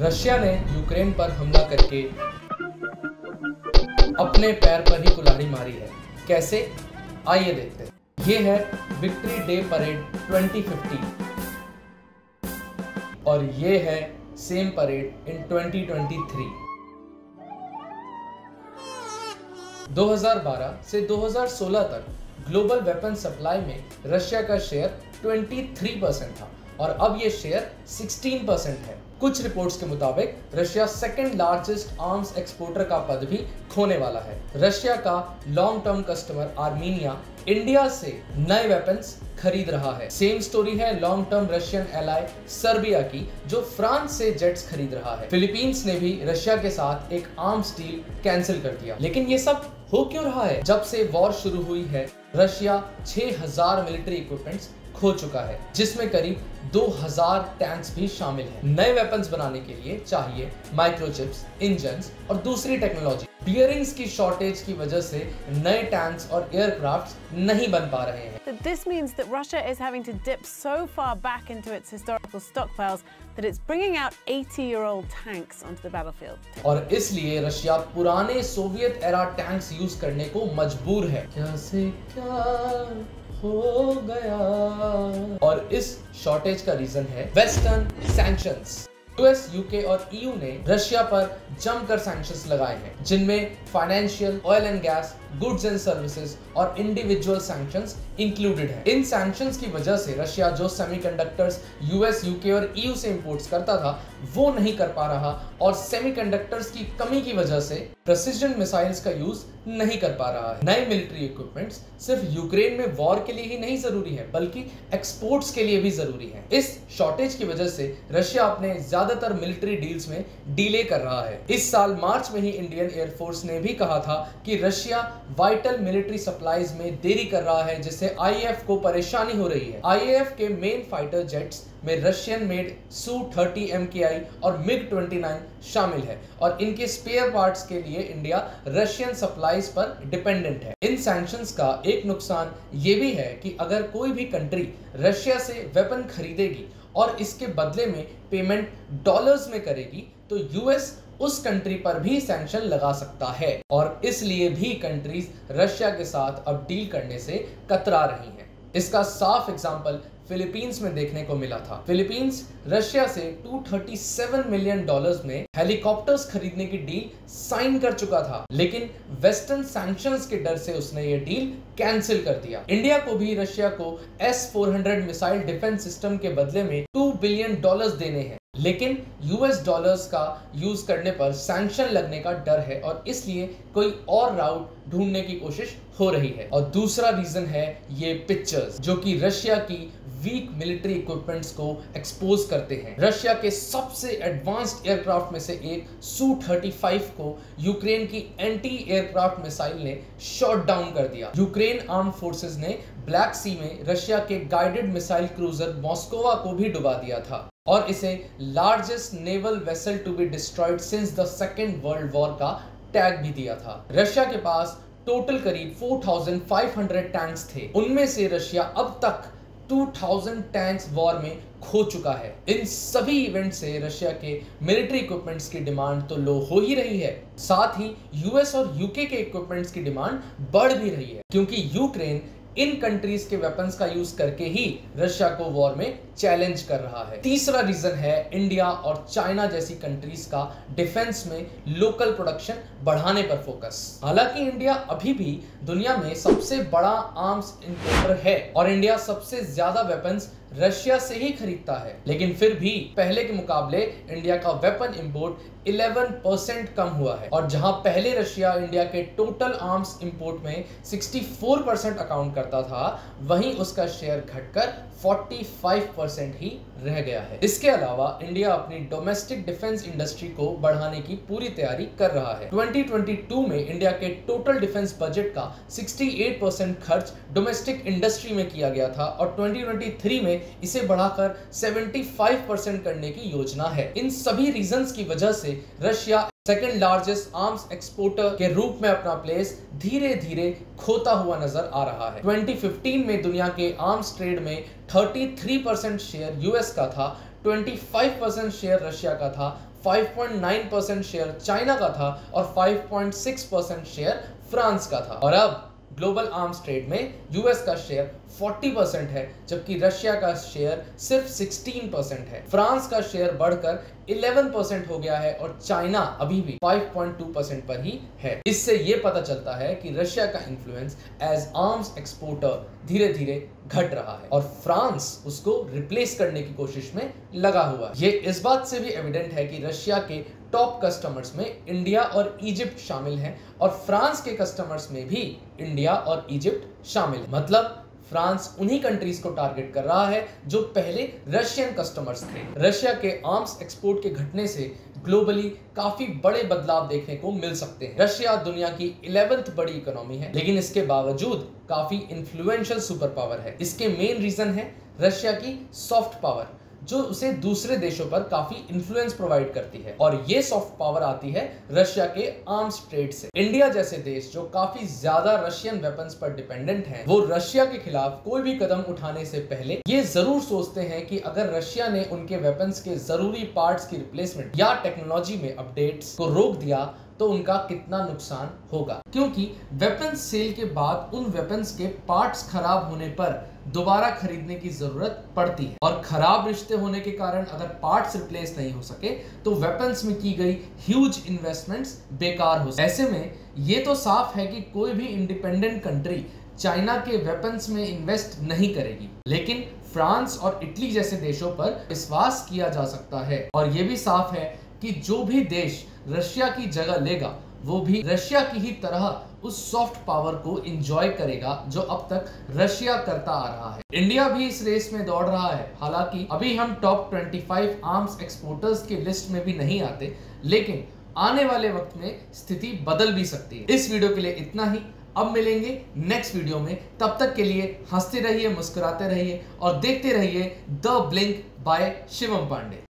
Russia ने Ukraine पर हमला करके अपने पैर पर ही कुल्हाड़ी मारी है। कैसे, आइए देखते हैं। ये है विक्ट्री डे परेड 2015 और ये है सेम परेड इन 2023। 2012 से 2016 तक ग्लोबल वेपन सप्लाई में रशिया का शेयर 23% था और अब ये शेयर 16% है। कुछ रिपोर्ट्स के मुताबिक Russia second largest arms exporter का पद भी खोने वाला है। रशिया का long term customer Armenia India से नए वेपन्स खरीद रहा है। सेम स्टोरी है long term Russian ally Serbia की, जो फ्रांस से जेट्स खरीद रहा है। फिलीपींस ने भी रशिया के साथ एक आर्म्स डील कैंसिल कर दिया। लेकिन ये सब हो क्यों रहा है? जब से वॉर शुरू हुई है, रशिया 6000 मिलिट्री इक्विपमेंट्स खो चुका है, जिसमें करीब 2000 टैंक्स भी शामिल हैं। नए वेपन्स बनाने के लिए चाहिए माइक्रोचिप्स, इंजन्स और दूसरी टेक्नोलॉजी। बियरिंग्स की शॉर्टेज की वजह से नए टैंक्स और एयरक्राफ्ट नहीं बन पा रहे हैं। This means that Russia is having to dip so far back into its historical stockpiles that it's bringing out 80-year-old tanks on to the battlefield. और इसलिए रशिया पुराने सोवियत एरा टैंक्स यूज करने को मजबूर है। क्या से क्या हो गया। और इस शॉर्टेज का रीजन है वेस्टर्न सैंक्शंस। यूएस, यूके और ईयू ने रशिया पर जमकर सैंक्शंस लगाए हैं, जिनमें financial, oil and gas, goods and services और इंडिविजुअल सैंक्शंस इंक्लूडेड हैं। इन सैंक्शंस की वजह से रशिया जो सेमीकंडक्टर्स यूएस, यूके और ईयू से इंपोर्ट्स करता था, वो नहीं कर पा रहा और सेमीकंडक्टर्स की कमी की वजह से प्रेसिजन मिसाइल्स का यूज नहीं कर पा रहा है। नए मिलिट्री इक्विपमेंट्स सिर्फ यूक्रेन में वॉर के लिए ही नहीं जरूरी है, बल्कि एक्सपोर्ट्स के लिए भी जरूरी है। इस शॉर्टेज की वजह से रशिया अपने ज्यादातर मिलिट्री डील्स में डिले कर रहा है। इस साल मार्च में ही इंडियन एयरफोर्स ने भी कहा था कि रशिया वाइटल मिलिट्री सप्लाईज में देरी कर रहा है, जिससे आईएएफ को परेशानी हो रही है। आईएएफ के मेन फाइटर जेट्स में रशियन मेड Su-30 MKI और MiG-29 शामिल है और इनके स्पेयर पार्ट्स के लिए इंडिया रशियन सप्लाईज पर डिपेंडेंट है। इन सैंक्शंस का एक नुकसान ये भी है कि अगर कोई भी कंट्री रशिया से वेपन खरीदेगी और इसके बदले में पेमेंट डॉलर्स में करेगी, तो यूएस उस कंट्री पर भी सैंक्शन लगा सकता है। और इसलिए भी कंट्रीज रशिया के साथ अब डील करने से कतरा रही हैं। इसका साफ एग्जांपल फिलीपींस में देखने को मिला था। फिलीपींस रशिया से $237 मिलियन में हेलीकॉप्टर्स खरीदने की डील साइन कर चुका था, लेकिन वेस्टर्न सैंक्शंस के डर से उसने ये डील कैंसिल कर दिया। इंडिया को भी रशिया को S-400 मिसाइल डिफेंस सिस्टम के बदले में $2 बिलियन देने हैं, लेकिन यूएस डॉलर्स का यूज करने पर सैंक्शन लगने का डर है और इसलिए कोई और राउट ढूंढने की कोशिश हो रही है। और दूसरा रीजन है ये पिक्चर्स, जो कि रशिया की वीक मिलिट्री इक्विपमेंट्स को एक्सपोज करते हैं। रशिया के सबसे एडवांस्ड एयरक्राफ्ट में से एक Su-35 को यूक्रेन की एंटी एयरक्राफ्ट मिसाइल ने शॉट डाउन कर दिया। यूक्रेन आर्म फोर्सेस ने ब्लैक सी में रशिया के गाइडेड मिसाइल क्रूजर मॉस्कोवा को भी डुबा दिया था और इसे largest naval vessel to be destroyed since the second world war का टैग भी दिया था। रशिया के पास टोटल करीब 4500 टैंक्स थे, उनमें से रशिया अब तक 2000 टैंक्स वॉर में खो चुका है। इन सभी इवेंट से रशिया के मिलिट्री इक्विपमेंट्स की डिमांड तो लो हो ही रही है, साथ ही यूएस और यूके के इक्विपमेंट्स की डिमांड बढ़ भी रही है, क्योंकि यूक्रेन इन कंट्रीज के वेपन्स का यूज करके ही रशिया को वॉर में चैलेंज कर रहा है। तीसरा रीजन है इंडिया और चाइना जैसी कंट्रीज का डिफेंस में लोकल प्रोडक्शन बढ़ाने पर फोकस। हालांकि इंडिया अभी भी दुनिया में सबसे बड़ा आर्म्स इंपोर्टर है और इंडिया सबसे ज्यादा वेपन्स रशिया से ही खरीदता है, लेकिन फिर भी पहले के मुकाबले इंडिया का वेपन इंपोर्ट 11% कम हुआ है। और जहां पहले रशिया इंडिया के टोटल आर्म्स इंपोर्ट में 64% अकाउंट करता था, वहीं उसका शेयर घटकर 45% ही रह गया है। इसके अलावा इंडिया अपनी डोमेस्टिक डिफेंस इंडस्ट्री को बढ़ाने की पूरी तैयारी कर रहा है। 2022 में इंडिया के टोटल डिफेंस बजट का 68% खर्च डोमेस्टिक इंडस्ट्री में किया गया था और 2023 में इसे बढ़ाकर 75% करने की योजना है। इन सभी रीजंस की वजह से Russia second largest arms exporter के रूप में अपना प्लेस धीरे धीरे खोता हुआ नजर आ रहा है। 2015 में दुनिया के आर्म्स ट्रेड में 33% शेयर यूएस का था, 25% शेयर रशिया का था, 5.9% शेयर चाइना का था और 5.6% शेयर फ्रांस का था। और अब ग्लोबल आर्म्स ट्रेड में यूएस का शेयर 40% है, जबकि रशिया का शेयर सिर्फ 16% है। फ्रांस का शेयर बढ़कर 11% हो गया है और चाइना अभी भी 5.2% पर ही है। इससे ये पता चलता है कि रशिया का इन्फ्लुएंस एज आर्म्स एक्सपोर्टर धीरे धीरे घट रहा है और फ्रांस उसको रिप्लेस करने की कोशिश में लगा हुआ है। ये इस बात से भी एविडेंट है कि रशिया के टॉप कस्टमर्स में इंडिया और इजिप्ट शामिल हैं और फ्रांस के कस्टमर्स में भी इंडिया और इजिप्ट शामिल है। मतलब फ्रांस उन्हीं कंट्रीज को टारगेट कर रहा है जो पहले रशियन कस्टमर्स थे। रशिया के आर्म्स एक्सपोर्ट के घटने से ग्लोबली काफी बड़े बदलाव देखने को मिल सकते हैं। रशिया दुनिया की 11वीं बड़ी इकोनॉमी है, लेकिन इसके बावजूद काफी इन्फ्लुएंशियल सुपर पावर है। इसके मेन रीजन है रशिया की सॉफ्ट पावर, जो उसे दूसरे देशों पर काफी इन्फ्लुएंस प्रोवाइड करती है और ये सॉफ्ट पावर आती है रशिया के आर्म्स ट्रेड से। इंडिया जैसे देश जो काफी ज्यादा रशियन वेपन्स पर डिपेंडेंट हैं, वो रशिया के खिलाफ कोई भी कदम उठाने से पहले ये जरूर सोचते हैं कि अगर रशिया ने उनके वेपन्स के जरूरी पार्ट्स की रिप्लेसमेंट या टेक्नोलॉजी में अपडेट्स को रोक दिया तो उनका कितना नुकसान होगा, क्योंकि वेपन सेल के बाद उन वेपन्स के पार्ट्स खराब होने पर दोबारा खरीदने की जरूरत पड़ती है और खराब रिश्ते होने के कारण अगर पार्ट्स रिप्लेस नहीं हो सके तो वेपन्स में की गई ह्यूज इन्वेस्टमेंट्स बेकार हो सकती है। ऐसे में ये तो साफ है कि कोई भी इंडिपेंडेंट कंट्री चाइना के वेपन्स में इन्वेस्ट नहीं करेगी, लेकिन फ्रांस और इटली जैसे देशों पर विश्वास किया जा सकता है। और ये भी साफ है कि जो भी देश रशिया की जगह लेगा वो भी रशिया की ही तरह उस सॉफ्ट पावर को एंजॉय करेगा जो अब तक रशिया करता आ रहा है। इंडिया भी इस रेस में दौड़ रहा है। हालांकि अभी हम टॉप 25 आर्म्स एक्सपोर्टर्स की लिस्ट में भी नहीं आते, लेकिन आने वाले वक्त में स्थिति बदल भी सकती है। इस वीडियो के लिए इतना ही। अब मिलेंगे नेक्स्ट वीडियो में। तब तक के लिए हंसते रहिए, मुस्कुराते रहिए और देखते रहिए the blink by Shivam Pandey.